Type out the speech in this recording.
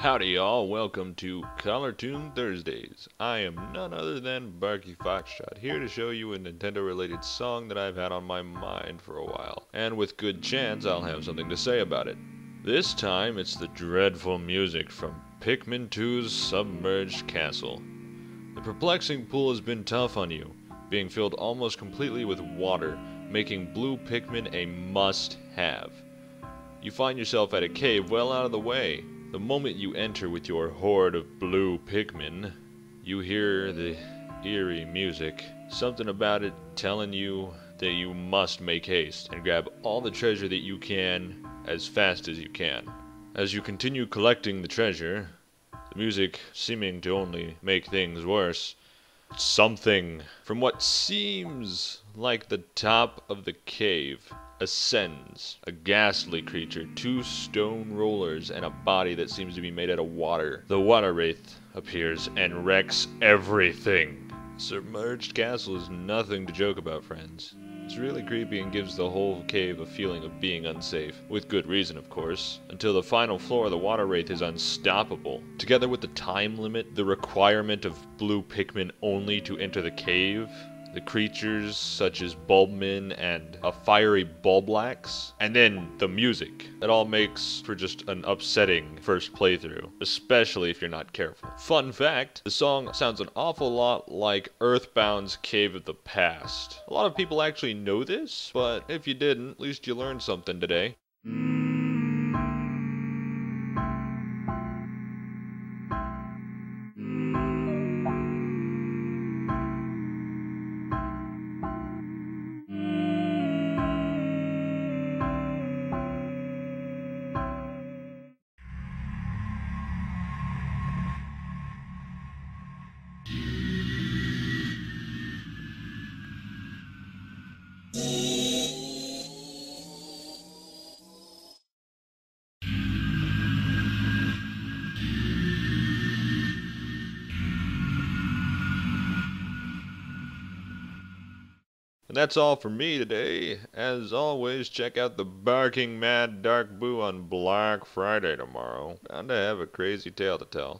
Howdy y'all, welcome to Collar-Tune Thursdays. I am none other than Barky Foxtrot, here to show you a Nintendo-related song that I've had on my mind for a while. And with good chance, I'll have something to say about it. This time, it's the dreadful music from Pikmin 2's Submerged Castle. The perplexing pool has been tough on you, being filled almost completely with water, making Blue Pikmin a must-have. You find yourself at a cave well out of the way. The moment you enter with your horde of blue Pikmin, you hear the eerie music. Something about it telling you that you must make haste and grab all the treasure that you can as fast as you can. As you continue collecting the treasure, the music seeming to only make things worse, something from what seems like the top of the cave ascends, a ghastly creature, two stone rollers, and a body that seems to be made out of water. The water wraith appears and wrecks everything. Submerged Castle is nothing to joke about, friends. It's really creepy and gives the whole cave a feeling of being unsafe, with good reason of course, until the final floor the water wraith is unstoppable. Together with the time limit, the requirement of blue Pikmin only to enter the cave, the creatures such as Bulbmen and a fiery Bulblax, and then the music. It all makes for just an upsetting first playthrough, especially if you're not careful. Fun fact, the song sounds an awful lot like Earthbound's Cave of the Past. A lot of people actually know this, but if you didn't, at least you learned something today. And that's all for me today. As always, check out the Barking Mad Dark Boo on Black Friday tomorrow. Bound to have a crazy tale to tell.